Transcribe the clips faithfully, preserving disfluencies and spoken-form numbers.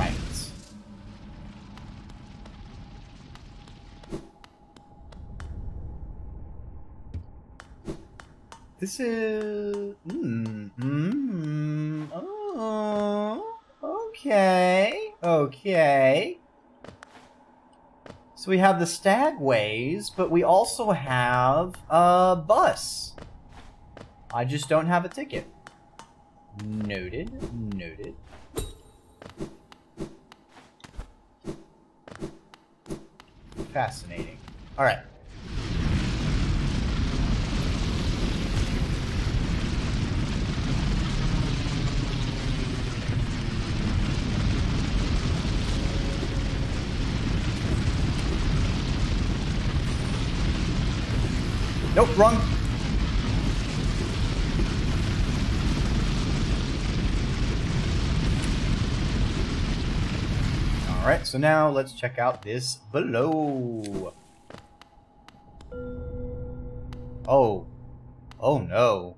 right. This is... Mm, mm, oh, okay, okay. So we have the stagways, but we also have a bus. I just don't have a ticket. Noted, noted. Fascinating. All right. Nope, wrong. All right, so now let's check out this below. Oh, oh no.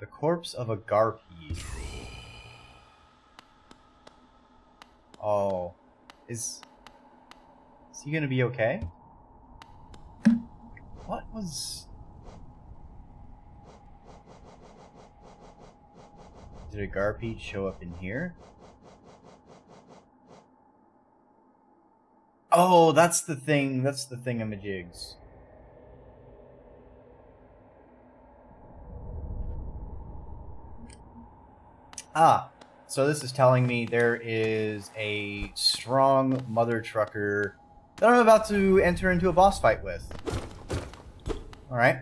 The corpse of a Garpede. Oh, is, is he gonna be okay? What was... Did a Garpede show up in here? Oh, that's the thing. That's the thingamajigs. Ah, so this is telling me there is a strong mother trucker that I'm about to enter into a boss fight with. Alright.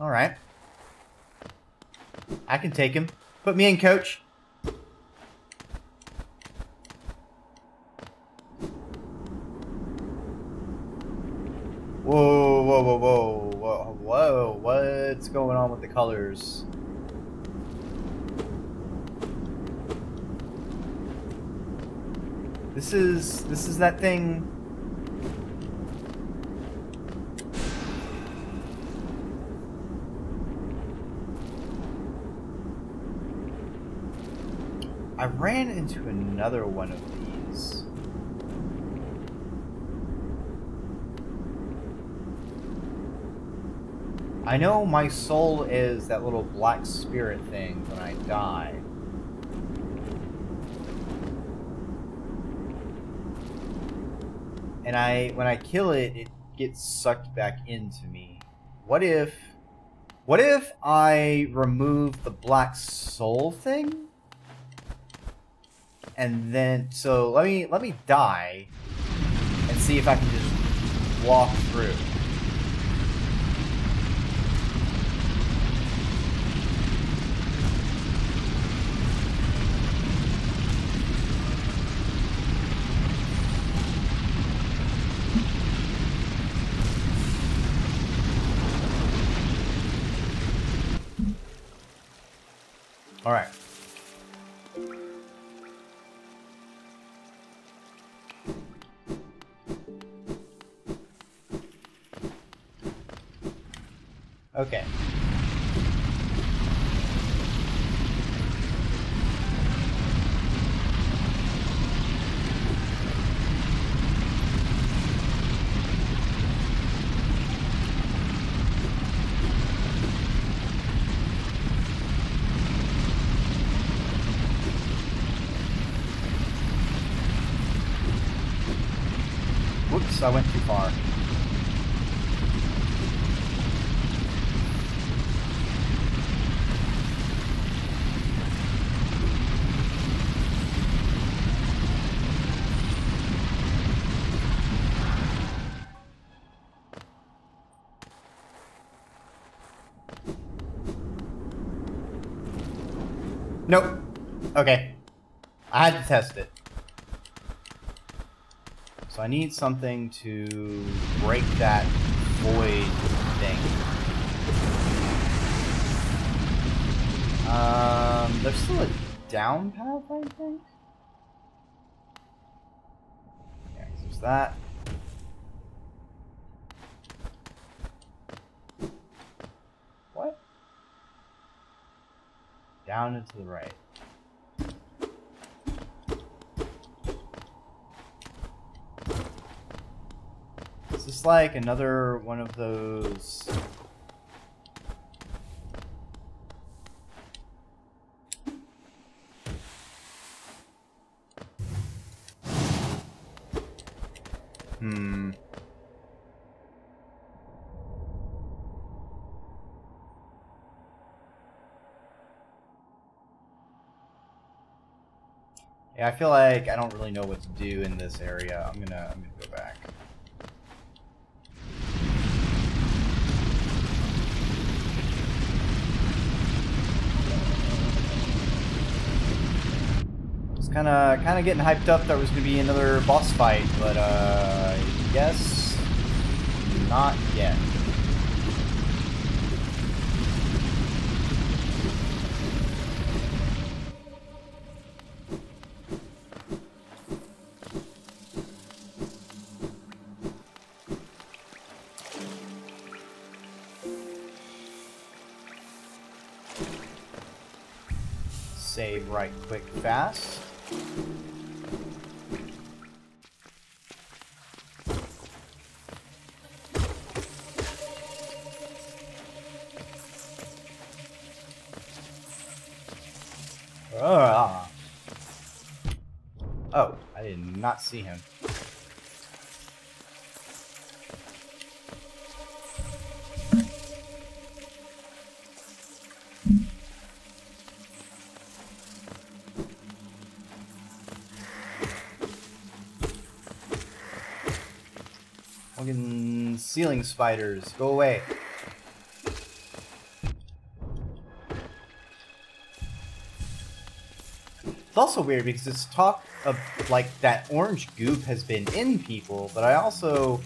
Alright. I can take him. Put me in, coach. Whoa, whoa, whoa, whoa, whoa, whoa. What's going on with the colors? This is, this is that thing... I ran into another one of these. I know my soul is that little black spirit thing when I die. And I, when I kill it, it gets sucked back into me. What if, what if I remove the black soul thing? And then, so let me let me die, and see if I can just walk through. All right. Okay. Whoops, I went too far. Nope. Okay. I had to test it. So I need something to break that void thing. Um, there's still a down path, I think? Yeah, so there's that. Down and to the right. is like another one of those... Hmm... Yeah, I feel like I don't really know what to do in this area. I'm gonna, I'm gonna go back. I was kind of, kind of getting hyped up that was gonna be another boss fight, but uh, yes, not yet. Save right click fast. Oh, I did not see him. Ceiling spiders, go away. It's also weird because it's talk of like that orange goop has been in people, but I also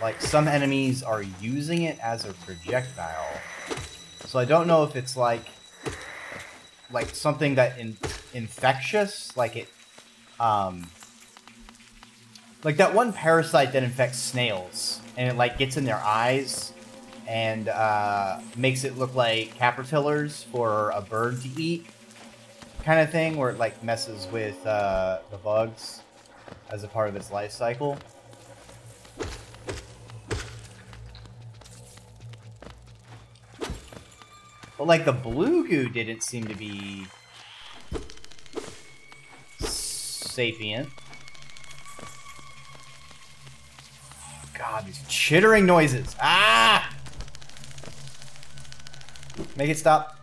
like some enemies are using it as a projectile. So I don't know if it's like like something that in infectious, like it um like that one parasite that infects snails. And it like gets in their eyes and uh, makes it look like caterpillars for a bird to eat, kind of thing, where it like messes with uh, the bugs as a part of its life cycle. But like the blue goo didn't seem to be sapient. God, these chittering noises. Ah! Make it stop.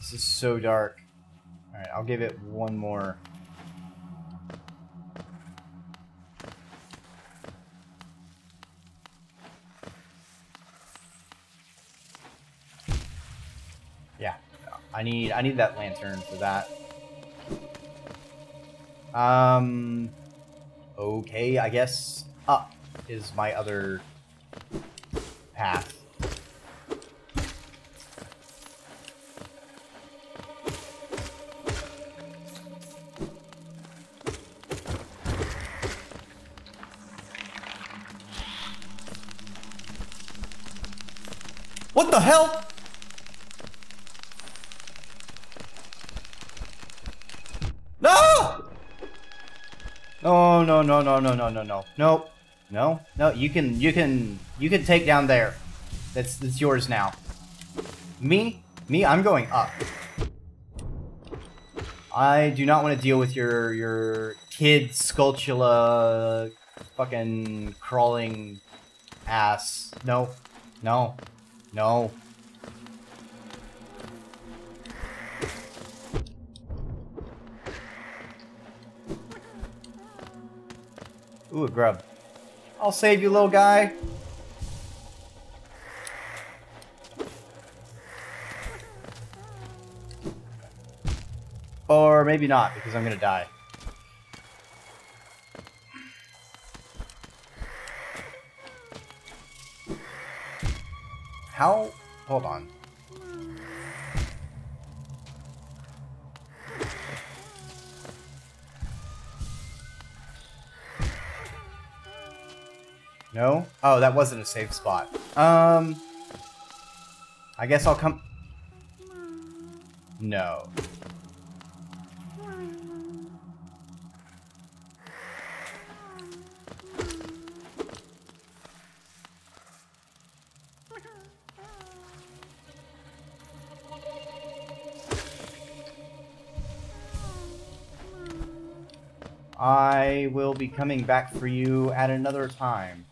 This is so dark. Alright, I'll give it one more. I need I need that lantern for that. Um okay, I guess up is my other path. What the hell? No, no, no, no, no, no, no, no, no, no, you can, you can, you can take down there. That's, that's yours now. Me? Me? I'm going up. I do not want to deal with your, your kid sculptula fucking crawling ass. No, no, no. Ooh, a grub. I'll save you, little guy. Or maybe not, because I'm gonna die. How? Hold on. No? Oh, that wasn't a safe spot. Um... I guess I'll come... No. I will be coming back for you at another time.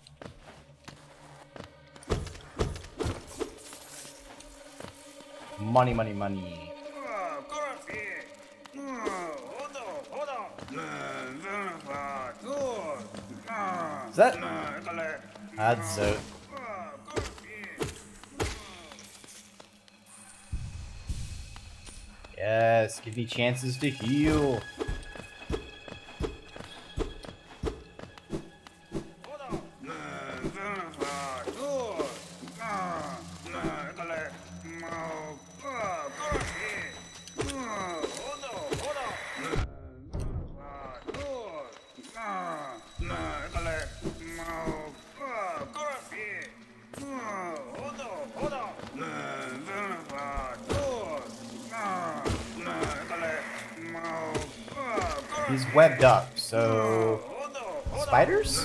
Money, money, money. Oh, Garpie. Oh, hold on, hold on. Is that? That's it. Yes, give me chances to heal. Webbed up, so spiders?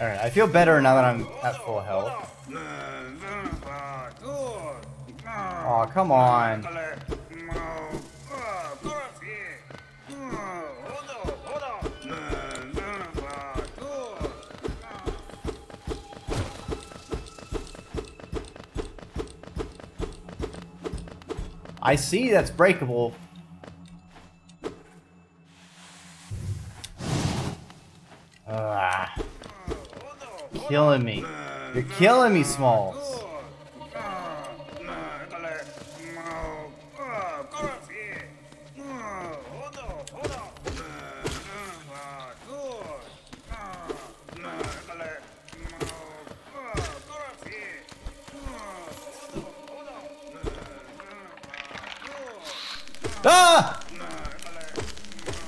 Alright, I feel better now that I'm at full health. Aw, oh, come on. I see that's breakable. Uh, killing me. You're killing me, Smalls.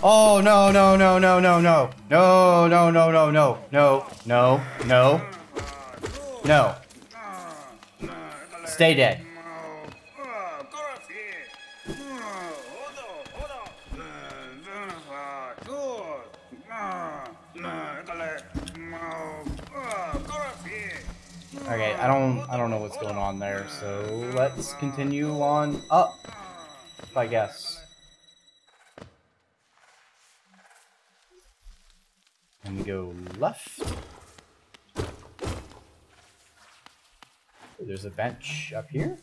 Oh no no no no no no no no no no no no no no no stay dead. Okay, I don't I don't know what's going on there, so let's continue on up, I guess. And we go left. Oh, there's a bench up here.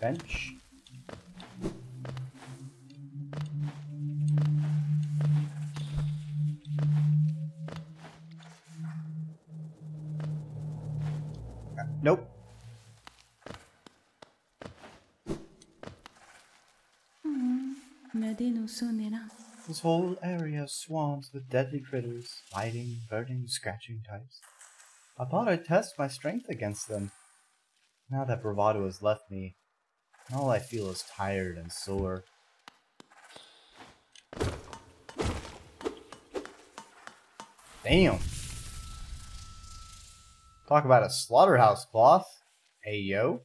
Bench. Uh, nope. This whole area swarms with deadly critters, biting, burning, scratching types. I thought I'd test my strength against them. Now that bravado has left me, all I feel is tired and sore. Damn! Talk about a slaughterhouse cloth. Hey yo.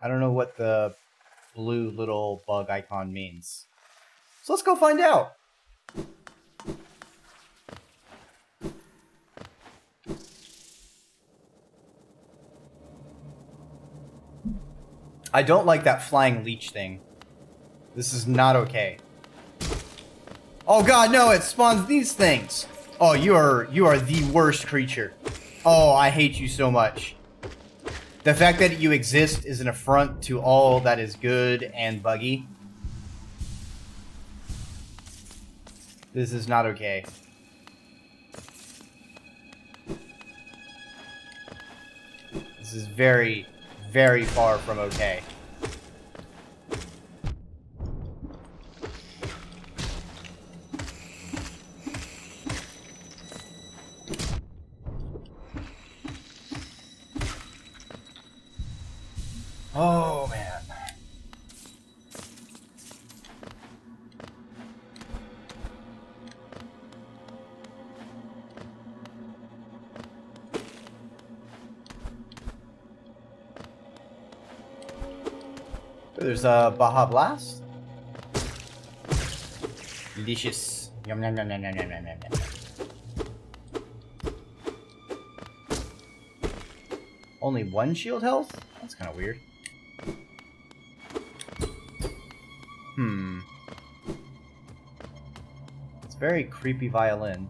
I don't know what the blue little bug icon means. So let's go find out. I don't like that flying leech thing. This is not okay. Oh god, no, it spawns these things. Oh, you are you are the worst creature. Oh, I hate you so much. The fact that you exist is an affront to all that is good and buggy. This is not okay. This is very, very far from okay. Oh, man. There's a Baja Blast. Delicious. Yum yum yum yum yum yum yum yum. Only one shield health? That's kind of weird. Hmm. It's a very creepy violin.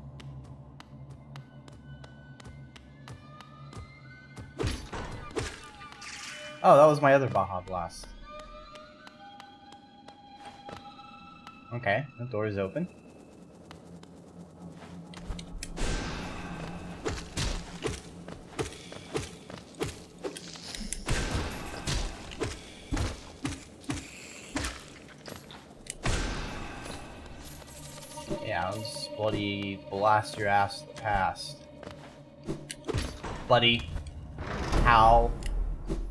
Oh, that was my other Baja Blast. Okay, the door is open. Yeah, let's bloody blast your ass to the past. Buddy. Pal.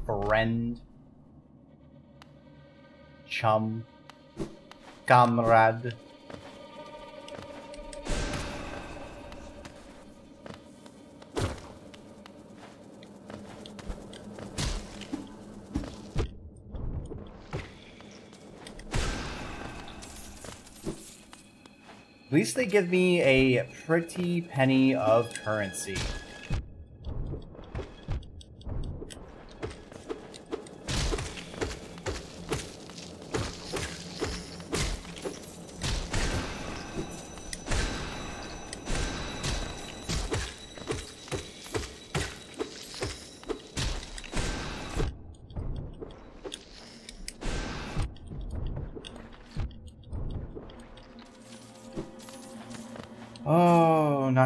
Friend. Chum. Comrade. At least they give me a pretty penny of currency.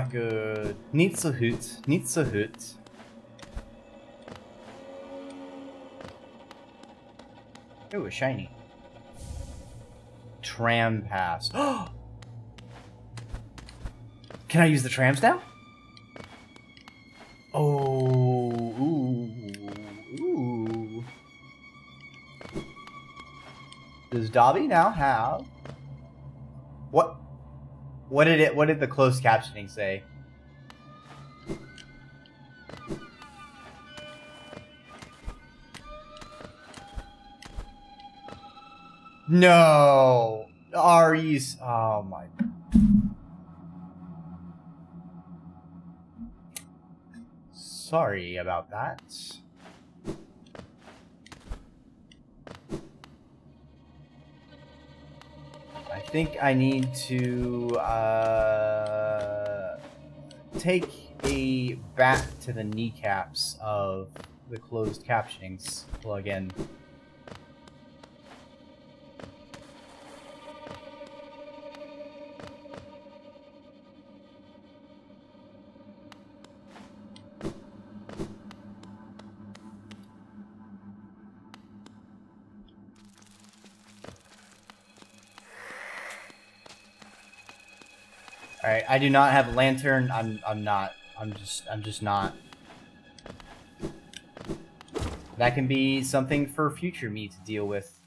Good. Needs a hoot. Needs a hoot. Ooh, a shiny. Tram pass. Can I use the trams now? Oh. Ooh. Ooh. Does Dobby now have... What? What did it? What did the closed captioning say? No! Are you... Oh my... Sorry about that. I think I need to... Uh, take a bat to the kneecaps of the closed captionings plugin. Alright, I do not have a lantern. I'm I'm not. I'm just I'm just not. That can be something for future me to deal with.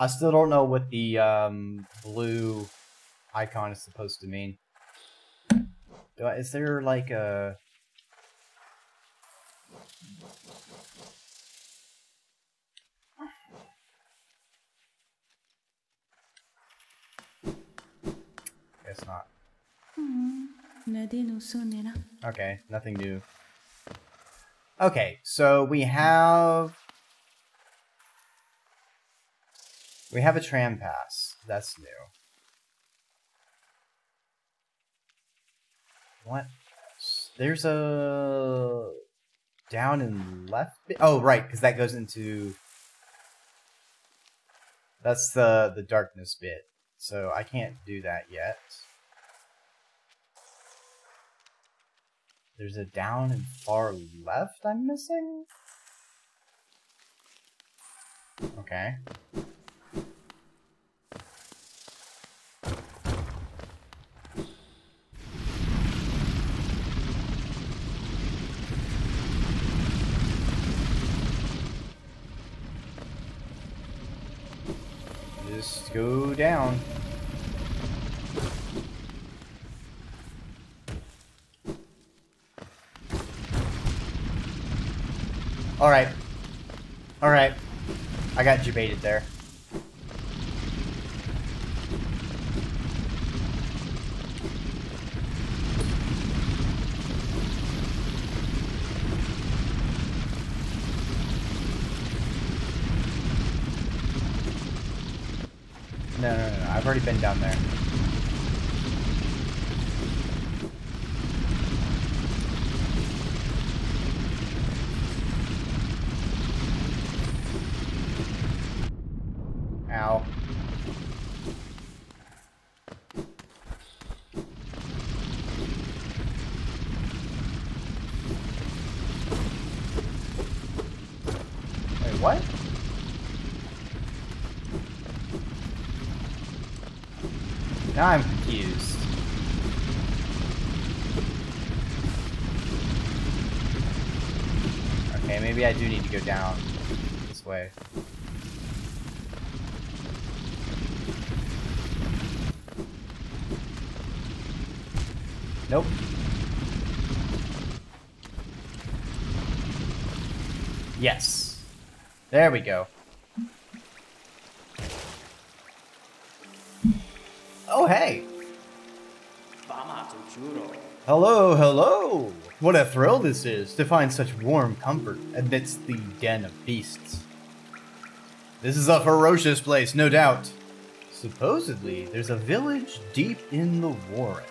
I still don't know what the um, blue icon is supposed to mean. Is there like a... Guess not. Okay, nothing new. Okay, so we have... We have a tram pass. That's new. What else? There's a down and left bit. Oh, right, because that goes into... That's the, the darkness bit, so I can't do that yet. There's a down and far left I'm missing? Okay. Just go down. Alright. Alright. I got jebaited there. No, no, no, no, I've already been down there. Ow. Wait, what? Now I'm confused. Okay, maybe I do need to go down this way. Nope. Yes. There we go. Oh, hey. Hello, hello. What a thrill this is to find such warm comfort amidst the den of beasts. This is a ferocious place, no doubt. Supposedly, there's a village deep in the Warren.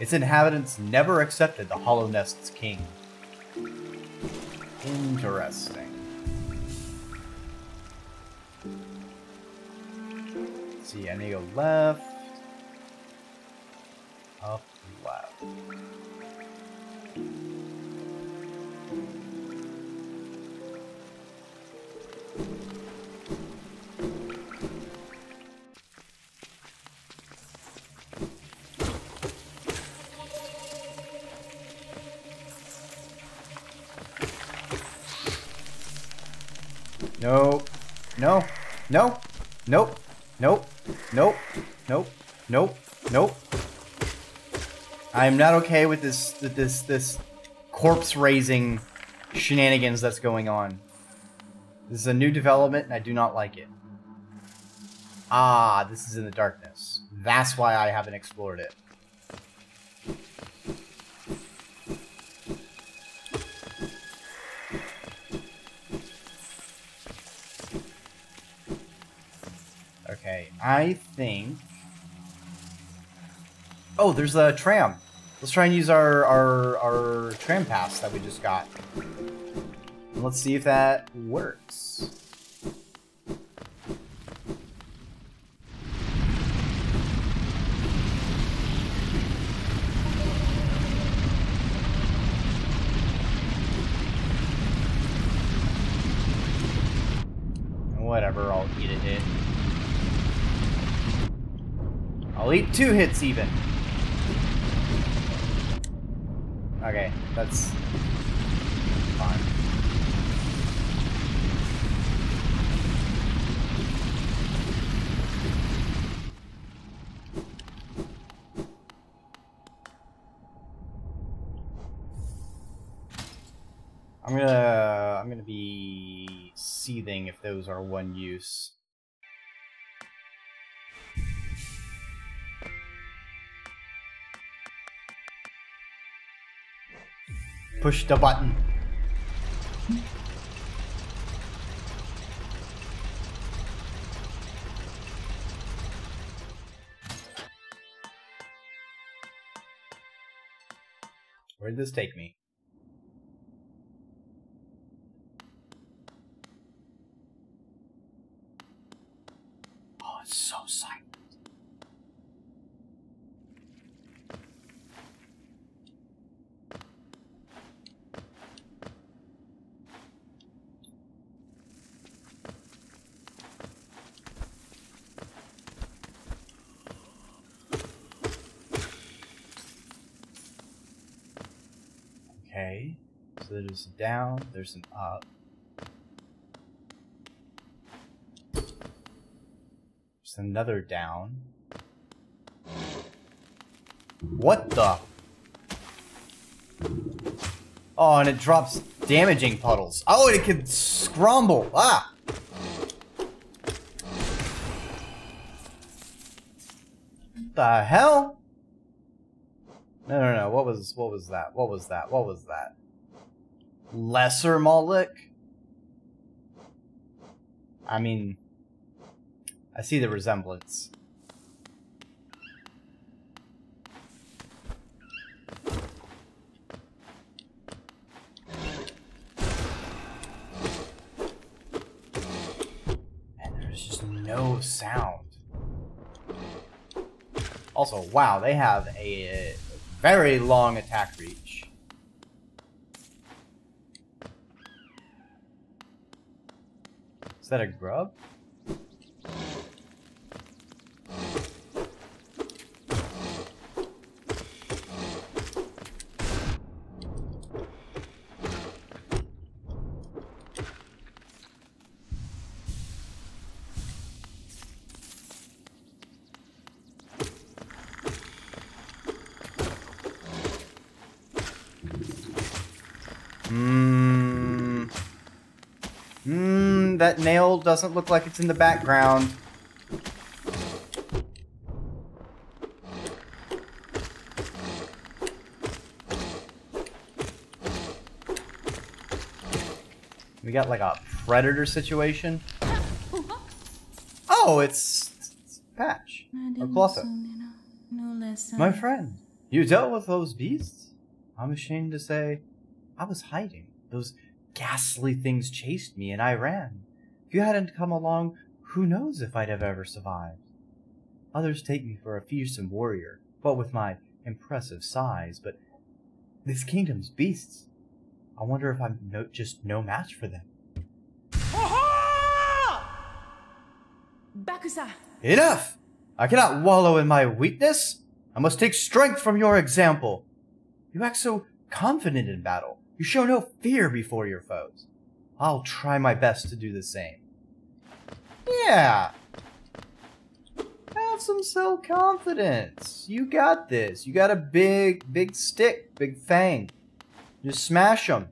Its inhabitants never accepted the Hallownest's king. Interesting. Let's see, I need to go left. Up and left. No, no, no, nope, nope, nope, nope, nope, nope. I'm not okay with this, this, this corpse raising shenanigans that's going on. This is a new development and I do not like it. Ah, this is in the darkness. That's why I haven't explored it. Okay, I think... Oh, there's a tram. Let's try and use our, our, our tram pass that we just got. And let's see if that works. Whatever, I'll eat a hit. I'll eat two hits even. Okay, that's fine. I'm gonna I'm gonna be seething if those are one use. Push the button. Where'd this take me? Oh, it's so silent. Okay, so there's a down, there's an up. There's That's another down. What the? Oh, and it drops damaging puddles. Oh, and it can scramble. Ah! The hell? No, no, no. What was, what was that? What was that? What was that? Lesser Moloch? I mean, I see the resemblance. And there's just no sound. Also, wow, they have a very long attack reach. Is that a grub? That nail doesn't look like it's in the background. We got like a predator situation. Oh, it's, it's Patch or Glossa. My friend, you dealt with those beasts? I'm ashamed to say I was hiding. Those ghastly things chased me and I ran. If you hadn't come along, who knows if I'd have ever survived. Others take me for a fearsome warrior, what with my impressive size, but this kingdom's beasts. I wonder if I'm no, just no match for them. Aha! Bakusa! Enough! I cannot wallow in my weakness. I must take strength from your example. You act so confident in battle. You show no fear before your foes. I'll try my best to do the same. Yeah. Have some self-confidence. You got this. You got a big, big stick, big fang. Just smash them.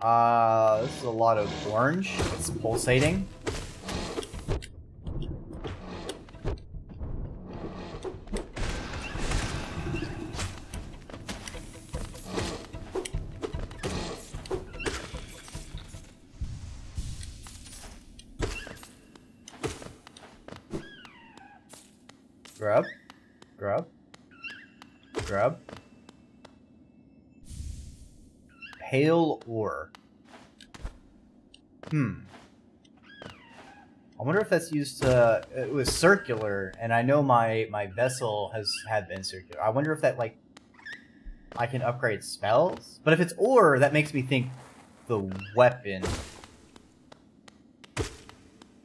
Uh, this is a lot of orange. It's pulsating. Grub, grub, grub. Pale ore. Hmm. I wonder if that's used to. It was circular, and I know my my vessel has had been circular. I wonder if that like I can upgrade spells. But if it's ore, that makes me think the weapon.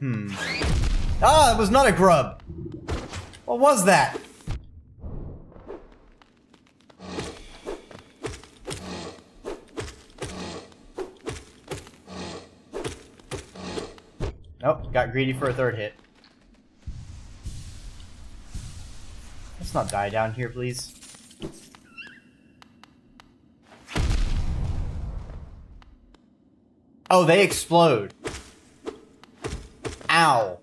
Hmm. Ah, it was not a grub. What was that? Nope, got greedy for a third hit. Let's not die down here, please. Oh, they explode. Ow.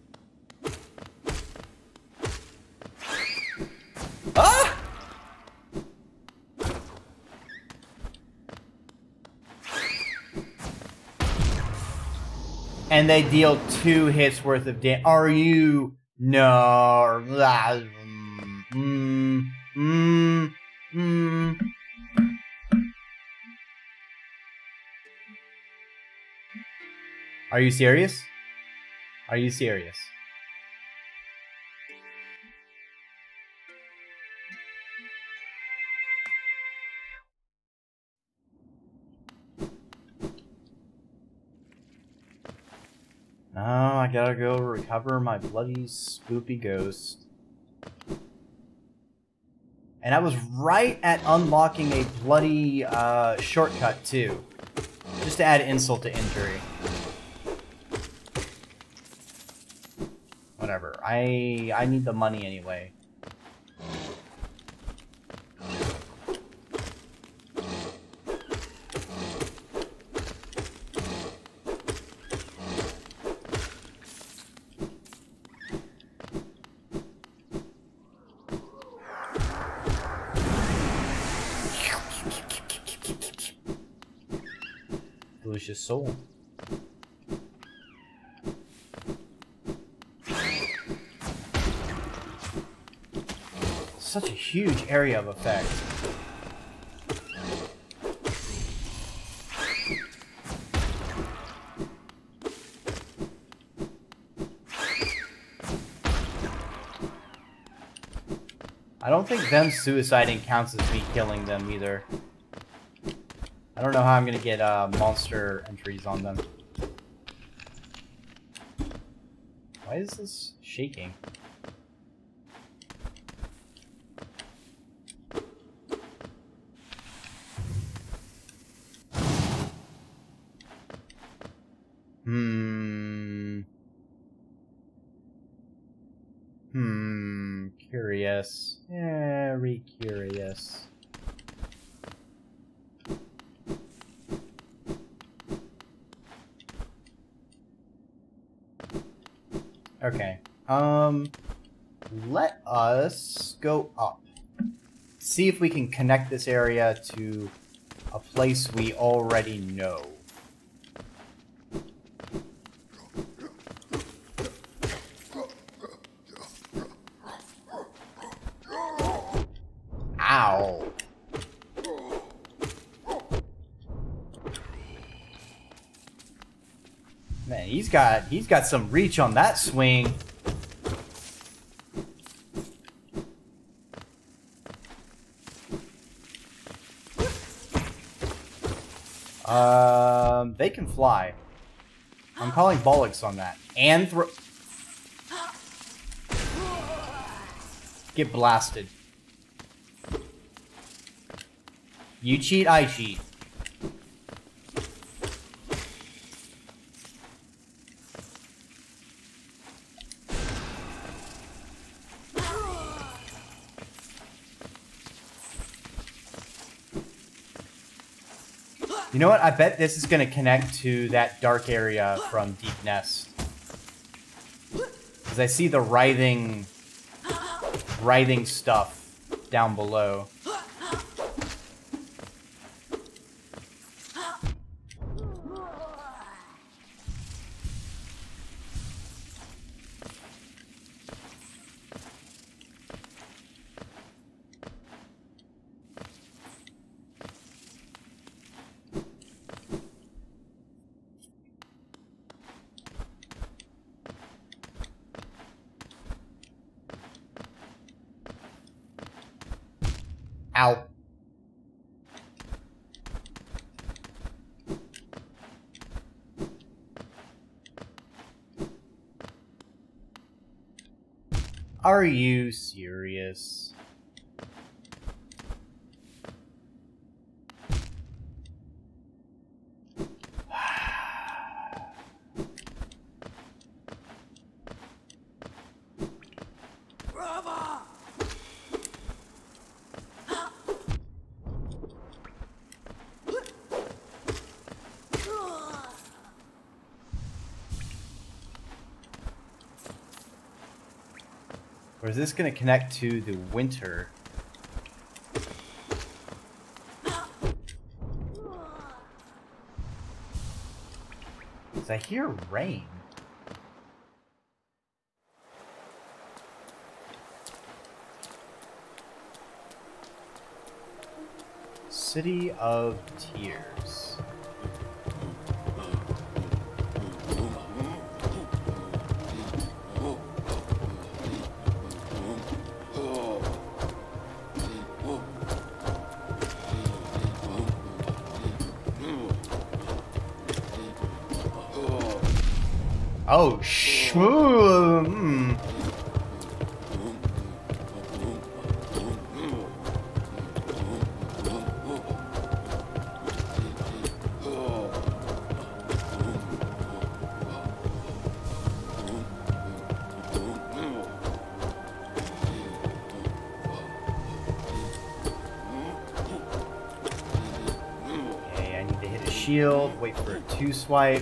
And they deal two hits worth of damage. Are you? No. Mm, mm, mm. Are you serious? Are you serious? Oh, I gotta go recover my bloody spoopy ghost. And I was right at unlocking a bloody uh, shortcut, too. Just to add insult to injury. I I need the money anyway. Delicious soul. Such a huge area of effect. I don't think them suiciding counts as me killing them either. I don't know how I'm gonna get uh, monster entries on them. Why is this shaking? Hmm. Hmm. Curious. Very curious. Okay. Um. Let us go up. See if we can connect this area to a place we already know. He's got he's got some reach on that swing. Um, they can fly. I'm calling bollocks on that. And throw. Get blasted. You cheat, I cheat. You know what? I bet this is going to connect to that dark area from Deep Nest. Because I see the writhing, writhing stuff down below. Ow. Are you serious? Or is this going to connect to the winter? Because I hear rain. City of Tears. Oh, shmoo! Mm. shield, wait for a two swipe.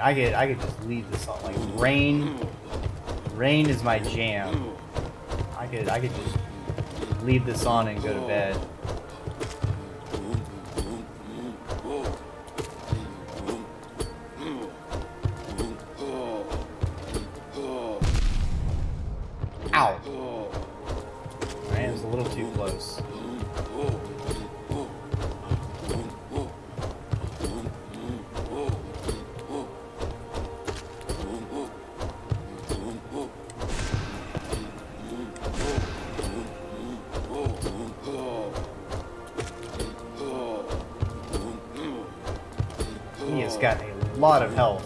I could, I could just leave this on, like, rain, rain is my jam. I could, I could just leave this on and go to bed. Lot of health.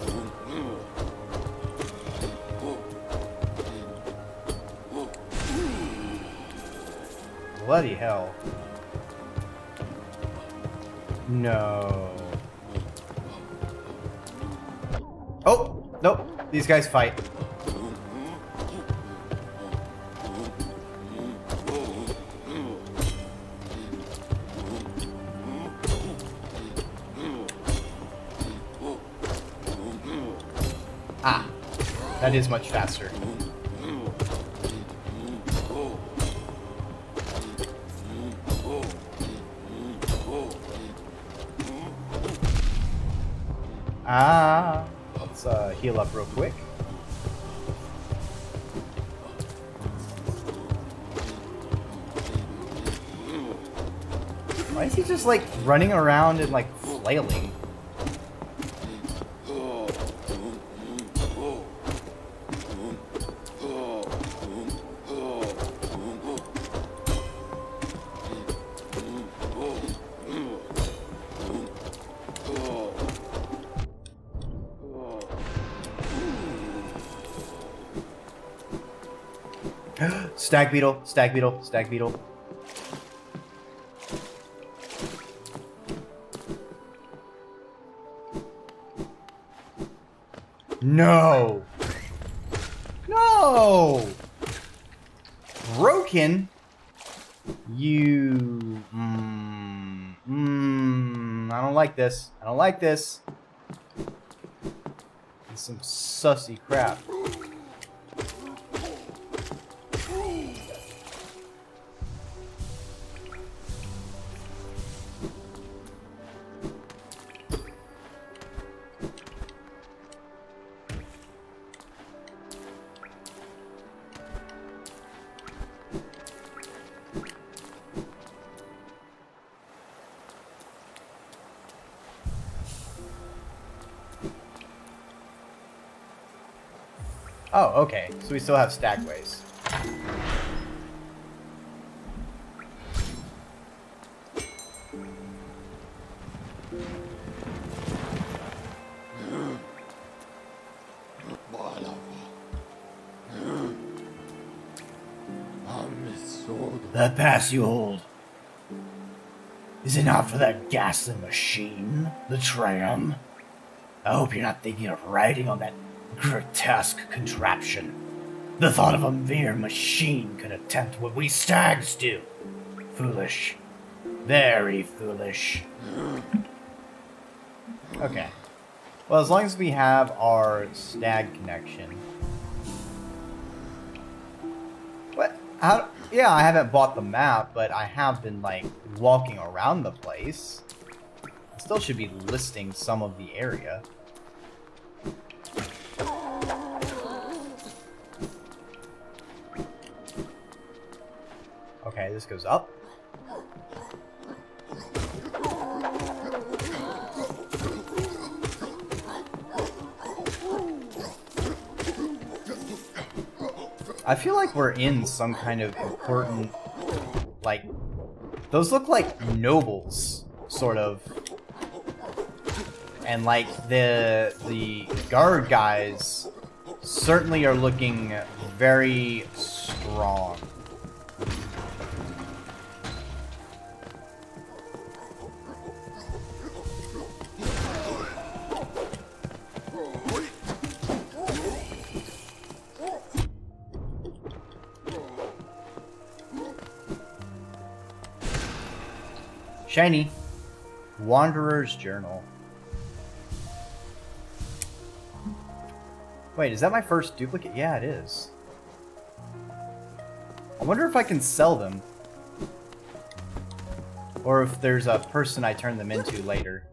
Bloody hell. No. Oh! Nope. These guys fight. That is much faster. Ah, let's uh, heal up real quick. Why is he just like running around and like flailing? Stag beetle, stag beetle, stag beetle. No! No! Broken? You... Mm, mm, I don't like this. I don't like this. It's some sussy crap. Oh, okay. So we still have stagways. That pass you hold, is it not for that ghastly machine, the tram? I hope you're not thinking of riding on that grotesque contraption. The thought of a mere machine could attempt what we stags do. Foolish. Very foolish. Okay. Well, as long as we have our stag connection. What? How? Yeah, I haven't bought the map, but I have been, like, walking around the place. I still should be listing some of the area. Okay, this goes up. I feel like we're in some kind of important, like, those look like nobles, sort of. And like the the guard guys certainly are looking very strong. Shiny. Wanderer's Journal. Wait, is that my first duplicate? Yeah, it is. I wonder if I can sell them. Or if there's a person I turn them into later.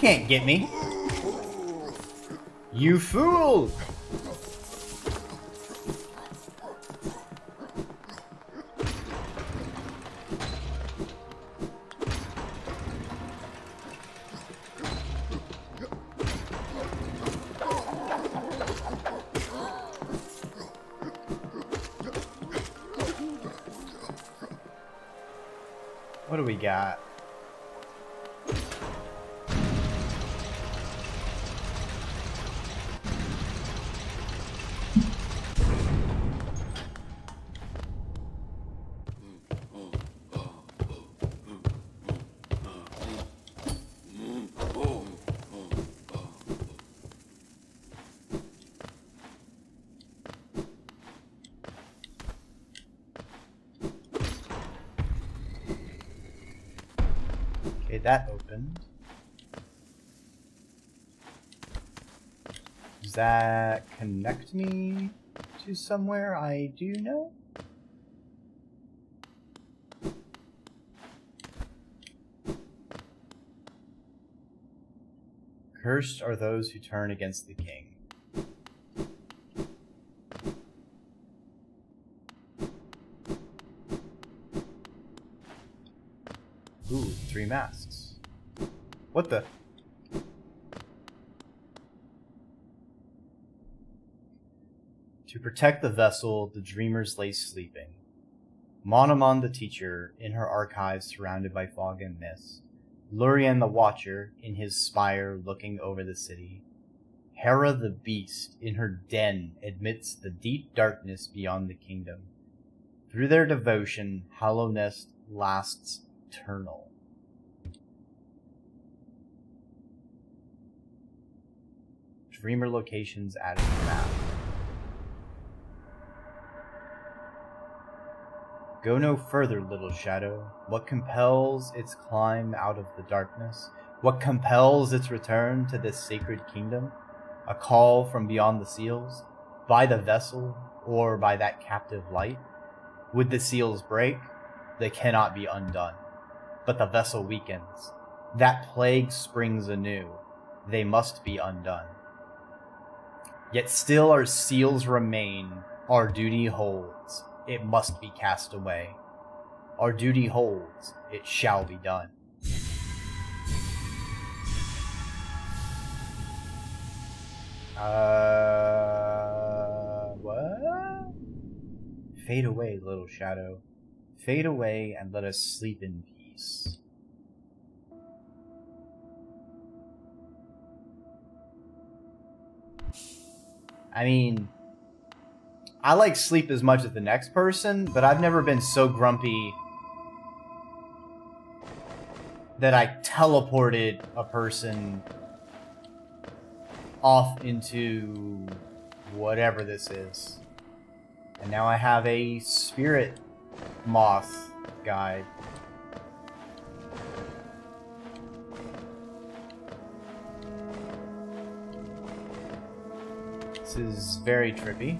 Can't get me, you fool. What do we got? That opened. Does that connect me to somewhere I do know? Cursed are those who turn against the king. Ooh, three masks. What the? To protect the vessel, the dreamers lay sleeping. Monomon the teacher, in her archives surrounded by fog and mist. Lurien the watcher, in his spire looking over the city. Hera the beast, in her den amidst the deep darkness beyond the kingdom. Through their devotion, Hallownest lasts eternal. Dreamer locations added to the map. Go no further, little shadow. What compels its climb out of the darkness? What compels its return to this sacred kingdom? A call from beyond the seals? By the vessel, or by that captive light? Would the seals break? They cannot be undone. But the vessel weakens. That plague springs anew. They must be undone. Yet still our seals remain, our duty holds, it must be cast away. Our duty holds, it shall be done. Uh, what? Fade away, little shadow. Fade away and let us sleep in peace. I mean, I like sleep as much as the next person, but I've never been so grumpy that I teleported a person off into whatever this is. And now I have a spirit moth guide. This is very trippy.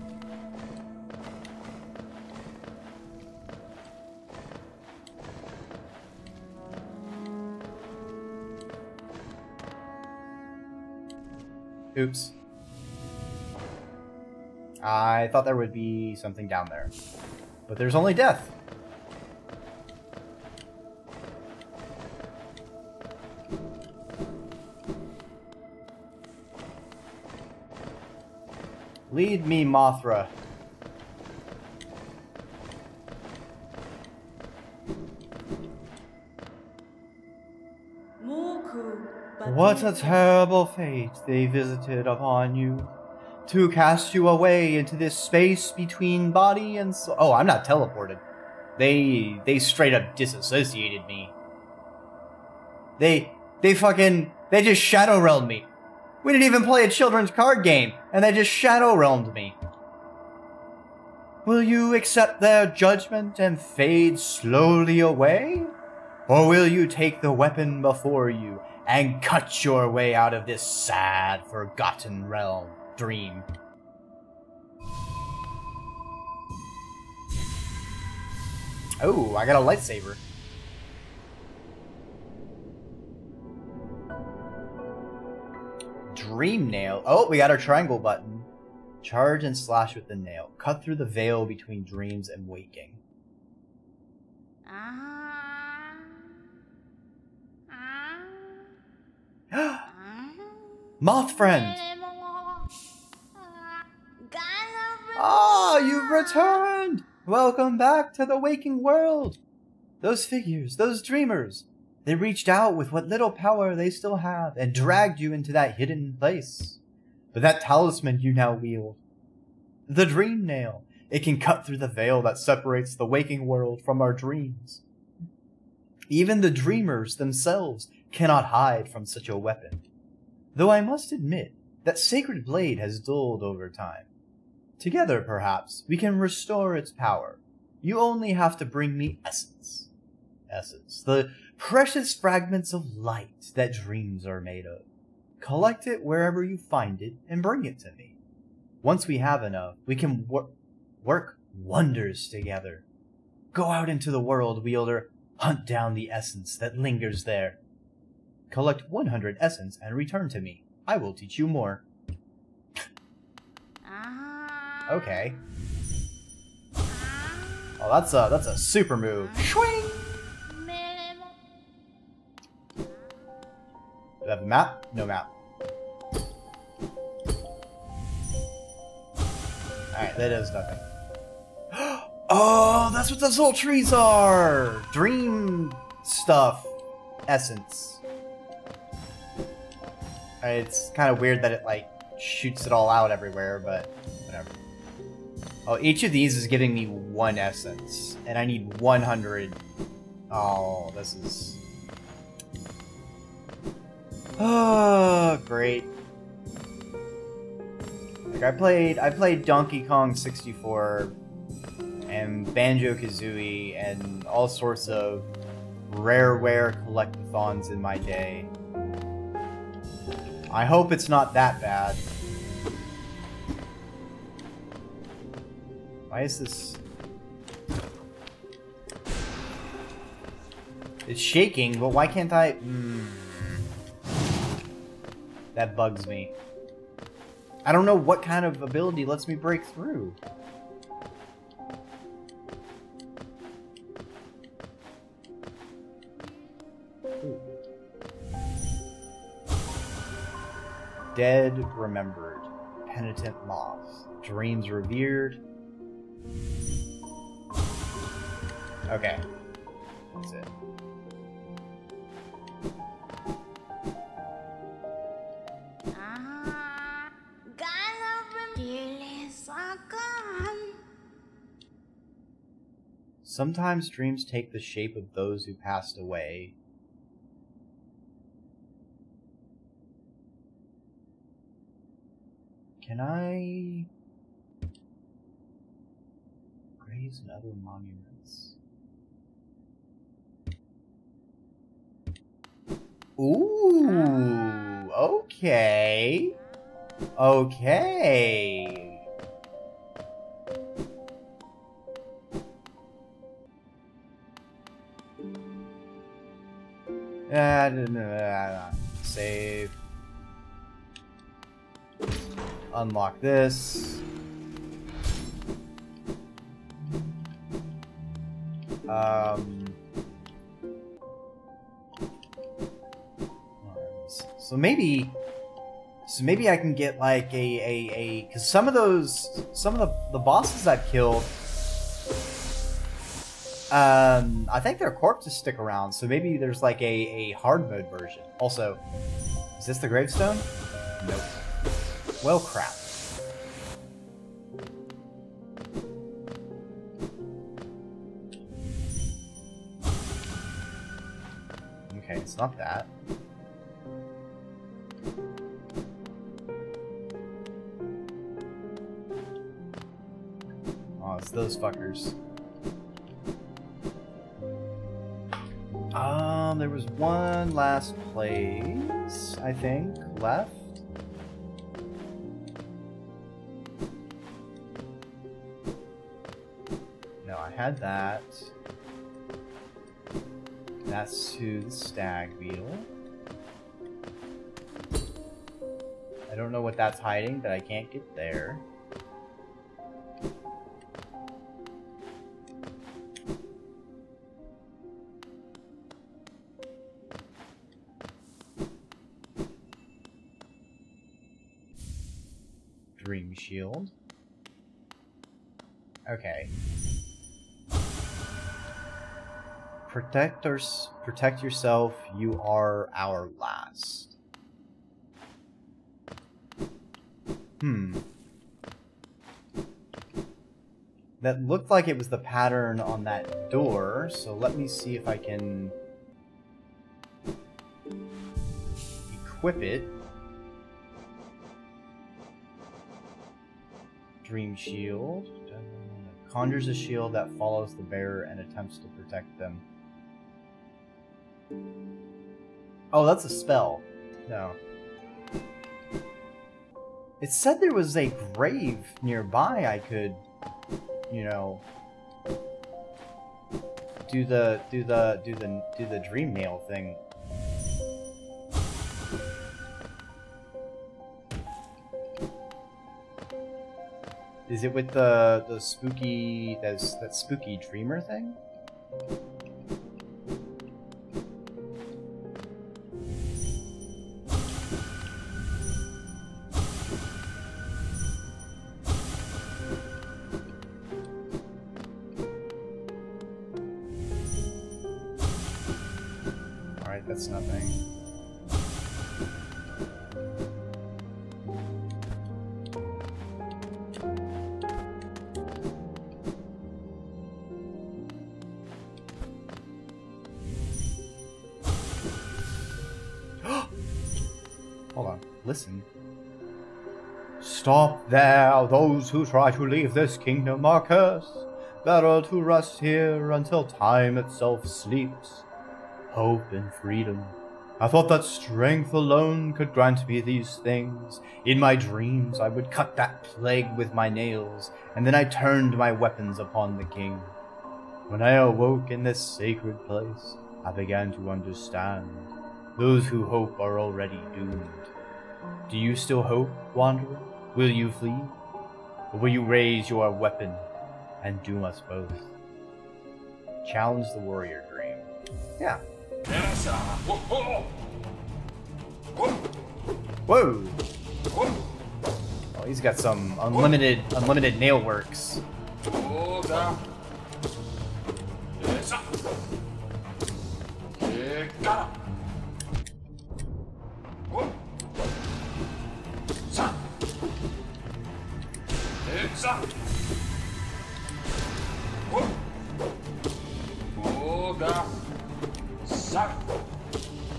Oops. I thought there would be something down there. But there's only death. Lead me, Mothra. What a terrible fate they visited upon you, to cast you away into this space between body and soul. Oh, I'm not teleported. They they straight up disassociated me. They they fucking they just shadow realmed me. We didn't even play a children's card game, and they just shadow realmed me. Will you accept their judgment and fade slowly away? Or will you take the weapon before you and cut your way out of this sad, forgotten realm, dream? Oh, I got a lightsaber. Dream Nail. Oh, we got our triangle button. Charge and slash with the nail. Cut through the veil between dreams and waking. Moth friend! Ah, you've returned! Welcome back to the waking world! Those figures, those dreamers. They reached out with what little power they still have and dragged you into that hidden place. But that talisman you now wield, the Dream Nail, it can cut through the veil that separates the waking world from our dreams. Even the dreamers themselves cannot hide from such a weapon. Though I must admit, that sacred blade has dulled over time. Together, perhaps, we can restore its power. You only have to bring me essence. Essence. The precious fragments of light that dreams are made of. Collect it wherever you find it and bring it to me. Once we have enough, we can wor work wonders together. Go out into the world, wielder. Hunt down the essence that lingers there. Collect one hundred essence and return to me. I will teach you more. Okay. Oh, that's a, that's a super move. Shwing! Do I have a map? No map. Alright, that is nothing. Oh, that's what those little trees are! Dream stuff. Essence. It's kind of weird that it, like, shoots it all out everywhere, but whatever. Oh, each of these is giving me one essence, and I need one hundred. Oh, this is... Oh, great. Like, I played I played Donkey Kong sixty-four and Banjo-Kazooie and all sorts of Rareware collectathons in my day. I hope it's not that bad. Why is this... It's shaking, but why can't I... Mm. That bugs me. I don't know what kind of ability lets me break through. Ooh. Dead remembered. Penitent moths. Dreams revered. Okay. That's it. Sometimes dreams take the shape of those who passed away. Can I... Graves and other monuments. Ooh, okay. Okay. Ah, no, no, no, save. Unlock this. Um. So maybe, so maybe I can get like a a a because some of those some of the the bosses I've killed, um, I think their corpses stick around. So maybe there's like a a hard mode version. Also, is this the gravestone? Nope. Well, crap. Okay, it's not that. Those fuckers. Um, there was one last place, I think, left. No, I had that. That's to the stag beetle. I don't know what that's hiding, but I can't get there. Shield. Okay. Protect us. Protect yourself. You are our last. Hmm. That looked like it was the pattern on that door, so let me see if I can equip it. Dream Shield. Conjures a shield that follows the bearer and attempts to protect them. Oh, that's a spell. No. It said there was a grave nearby I could, you know, do the do the do the do the Dream Nail thing. Is it with the the spooky that that spooky dreamer thing? All right, that's nothing. Listen. Stop there! Those who try to leave this kingdom are cursed. Better to rest here until time itself sleeps. Hope and freedom. I thought that strength alone could grant me these things. In my dreams I would cut that plague with my nails, and then I turned my weapons upon the king. When I awoke in this sacred place, I began to understand. Those who hope are already doomed. Do you still hope, Wanderer? Will you flee? Or will you raise your weapon and doom us both? Challenge the warrior dream. Yeah. Whoa! Oh, he's got some unlimited, unlimited nail works.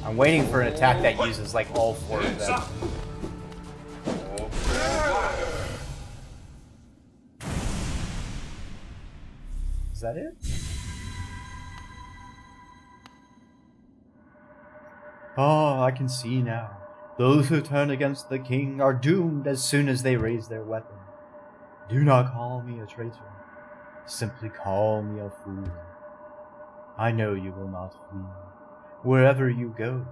I'm waiting for an attack that uses like all four of them. Is that it? Oh, I can see now. Those who turn against the king are doomed as soon as they raise their weapon. Do not call me a traitor. Simply call me a fool. I know you will not flee. Wherever you go,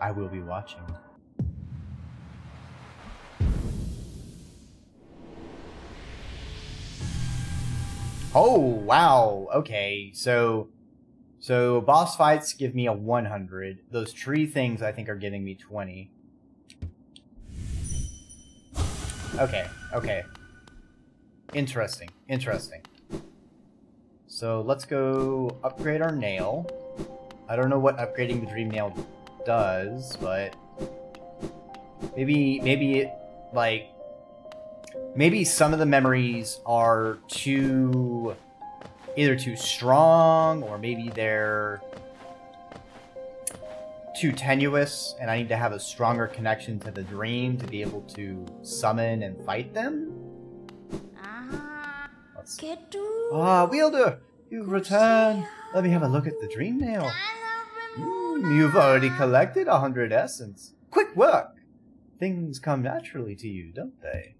I will be watching. Oh, wow. Okay, so... So, boss fights give me a one hundred. Those tree things, I think, are giving me twenty. Okay, okay. Interesting, interesting. So, let's go upgrade our nail. I don't know what upgrading the Dream Nail does, but... Maybe, maybe it, like... Maybe some of the memories are too... either too strong, or maybe they're too tenuous, and I need to have a stronger connection to the dream to be able to summon and fight them? Ah, ah wielder! You've returned! Let me have a look at the Dream Nail. Mm, you've already collected a hundred essence. Quick work! Things come naturally to you, don't they?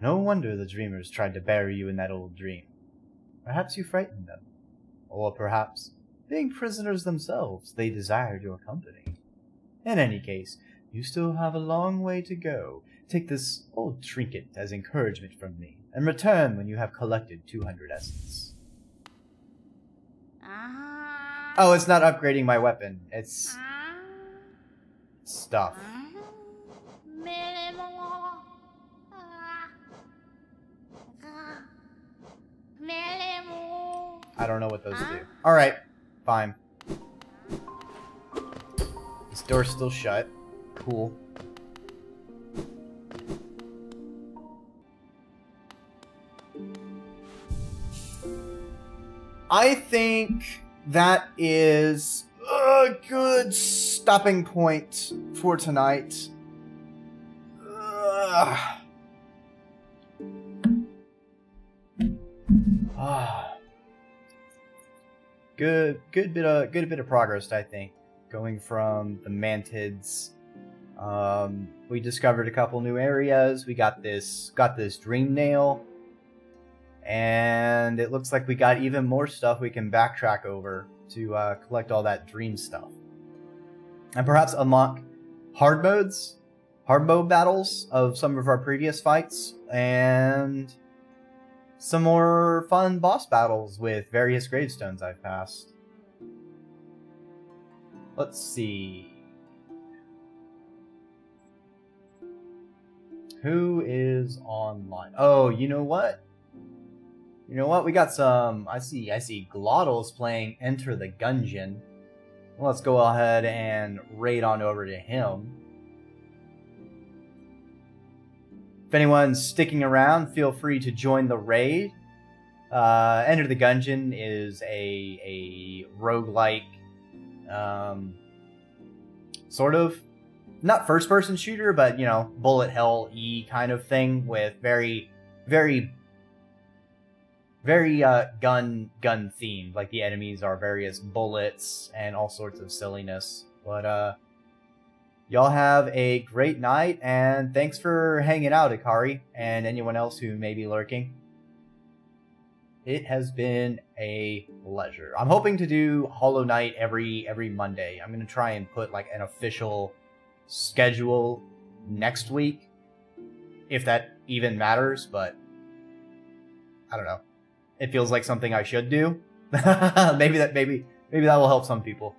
No wonder the dreamers tried to bury you in that old dream. Perhaps you frightened them. Or perhaps, being prisoners themselves, they desired your company. In any case, you still have a long way to go. Take this old trinket as encouragement from me, and return when you have collected two hundred essence. Oh, it's not upgrading my weapon. It's... stuff. I don't know what those do. Alright, fine. This door's still shut. Cool. I think that is a good stopping point for tonight. Ugh. Ah, good, good bit of good bit of progress, I think. Going from the mantids, um, we discovered a couple new areas. We got this, got this Dream Nail, and it looks like we got even more stuff we can backtrack over to uh, collect all that dream stuff, and perhaps unlock hard modes, hard mode battles of some of our previous fights, and some more fun boss battles with various gravestones I've passed. Let's see. Who is online? Oh, you know what? You know what? We got some... I see, I see Glottals playing Enter the Gungeon. Well, let's go ahead and raid on over to him. If anyone's sticking around, feel free to join the raid. Uh, Enter the Gungeon is a, a roguelike, um, sort of, not first-person shooter, but, you know, bullet hell-y kind of thing with very, very, very uh, gun, gun themed. Like, the enemies are various bullets and all sorts of silliness, but, uh, y'all have a great night, and thanks for hanging out, Ikari, and anyone else who may be lurking. It has been a pleasure. I'm hoping to do Hollow Knight every every Monday. I'm going to try and put like an official schedule next week, if that even matters, but I don't know. It feels like something I should do. maybe that maybe maybe that will help some people.